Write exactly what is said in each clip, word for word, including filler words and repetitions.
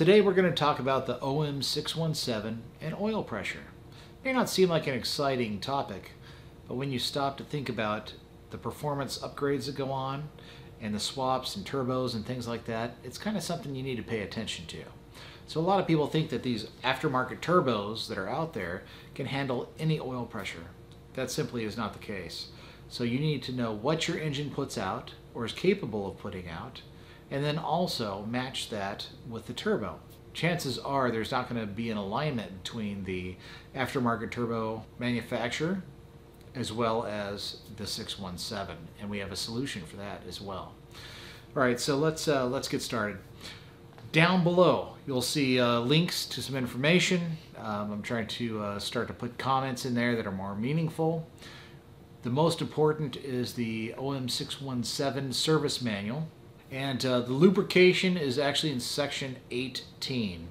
Today we're going to talk about the O M six one seven and oil pressure. It may not seem like an exciting topic, but when you stop to think about the performance upgrades that go on and the swaps and turbos and things like that, it's kind of something you need to pay attention to. So a lot of people think that these aftermarket turbos that are out there can handle any oil pressure. That simply is not the case. So you need to know what your engine puts out or is capable of putting out, and then also match that with the turbo. Chances are there's not going to be an alignment between the aftermarket turbo manufacturer as well as the six one seven, and we have a solution for that as well. All right, so let's uh, let's get started. Down below, you'll see uh, links to some information. Um, I'm trying to uh, start to put comments in there that are more meaningful. The most important is the O M six one seven service manual, and uh, the lubrication is actually in section eighteen.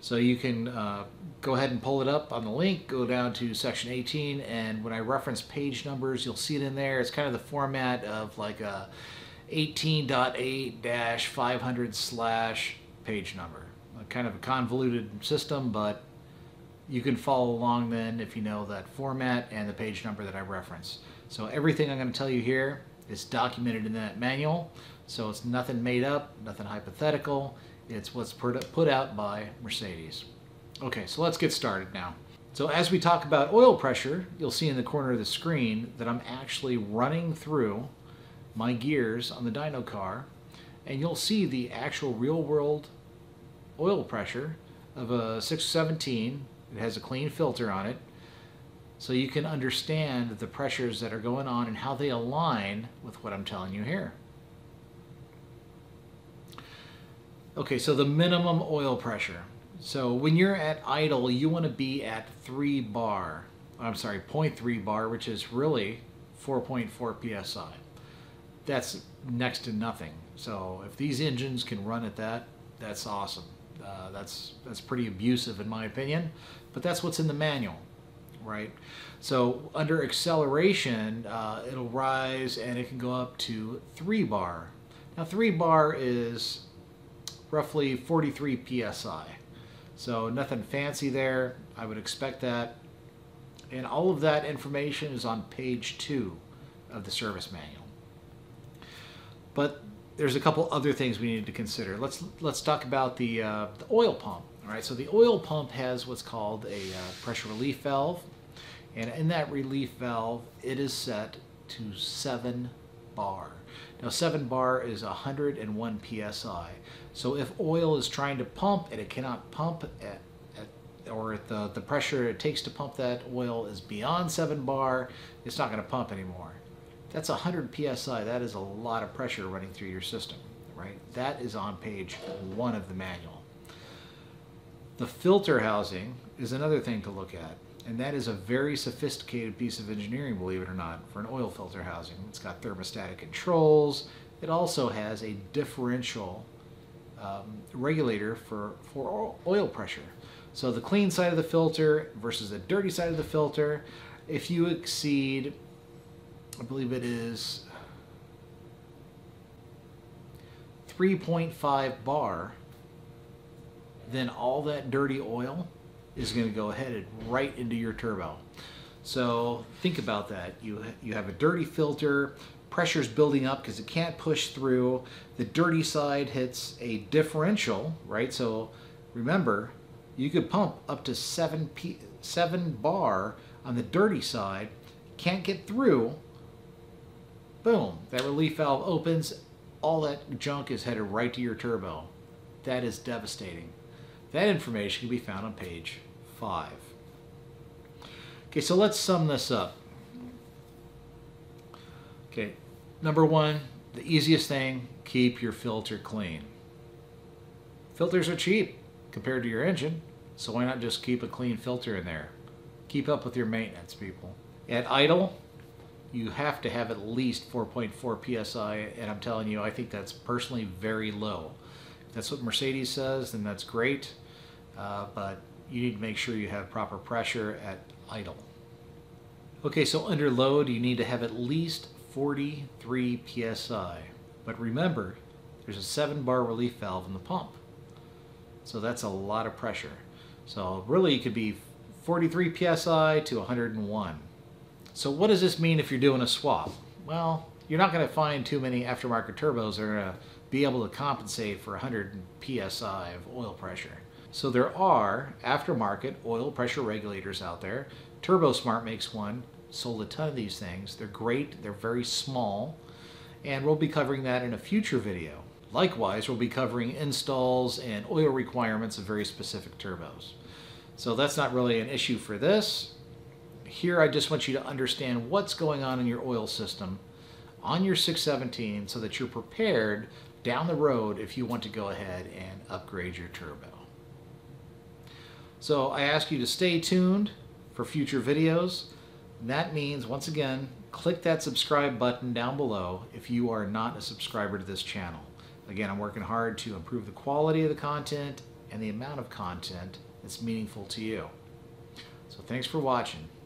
So you can uh, go ahead and pull it up on the link, go down to section eighteen, and when I reference page numbers, you'll see it in there. It's kind of the format of like a eighteen point eight dash five hundred slash page number. Kind of a convoluted system, but you can follow along then if you know that format and the page number that I reference. So everything I'm going to tell you here is documented in that manual, so it's nothing made up, nothing hypothetical. It's what's put out by Mercedes. Okay, so let's get started now. So as we talk about oil pressure, you'll see in the corner of the screen that I'm actually running through my gears on the dyno car, and you'll see the actual real-world oil pressure of a six seventeen. It has a clean filter on it, so you can understand the pressures that are going on and how they align with what I'm telling you here. Okay, so the minimum oil pressure. So when you're at idle, you want to be at three bar. I'm sorry, zero point three bar, which is really four point four P S I. That's next to nothing. So if these engines can run at that, that's awesome. Uh, that's that's pretty abusive in my opinion, but that's what's in the manual, right? So under acceleration, uh, it'll rise and it can go up to three bar. Now three bar is roughly forty-three P S I, so nothing fancy there. I would expect that, and all of that information is on page two of the service manual. But there's a couple other things we need to consider. Let's let's talk about the, uh, the oil pump. All right, so the oil pump has what's called a uh, pressure relief valve, and in that relief valve, it is set to seven bar. Now, seven bar is one hundred one P S I. So if oil is trying to pump and it cannot pump at, at or at the the pressure it takes to pump that oil is beyond seven bar, it's not going to pump anymore. That's one hundred P S I. That is a lot of pressure running through your system, right? That is on page one of the manual. The filter housing is another thing to look at, and that is a very sophisticated piece of engineering, believe it or not, for an oil filter housing. It's got thermostatic controls. It also has a differential um, regulator for, for oil pressure. So the clean side of the filter versus the dirty side of the filter, if you exceed, I believe it is three point five bar, then all that dirty oil is going to go headed right into your turbo. So think about that. You, you have a dirty filter, pressure's building up because it can't push through. The dirty side hits a differential, right? So remember, you could pump up to seven, P, seven bar on the dirty side, can't get through. Boom, that relief valve opens, all that junk is headed right to your turbo. That is devastating. That information can be found on page five. Okay, so let's sum this up. Okay, number one, the easiest thing, keep your filter clean. Filters are cheap compared to your engine, so why not just keep a clean filter in there? Keep up with your maintenance, people. At idle, you have to have at least four point four P S I, and I'm telling you, I think that's personally very low. If that's what Mercedes says, then that's great, uh, but you need to make sure you have proper pressure at idle. Okay, so under load, you need to have at least forty-three P S I, but remember, there's a seven bar relief valve in the pump. So that's a lot of pressure. So really it could be forty-three P S I to one hundred and one. So what does this mean if you're doing a swap? Well, you're not going to find too many aftermarket turbos that are going to be able to compensate for one hundred P S I of oil pressure. So there are aftermarket oil pressure regulators out there. TurboSmart makes one, sold a ton of these things. They're great, they're very small, and we'll be covering that in a future video. Likewise, we'll be covering installs and oil requirements of very specific turbos. So that's not really an issue for this. Here I just want you to understand what's going on in your oil system on your six seventeen so that you're prepared down the road if you want to go ahead and upgrade your turbo. So I ask you to stay tuned for future videos. And that means, once again, click that subscribe button down below if you are not a subscriber to this channel. Again, I'm working hard to improve the quality of the content and the amount of content that's meaningful to you. So thanks for watching.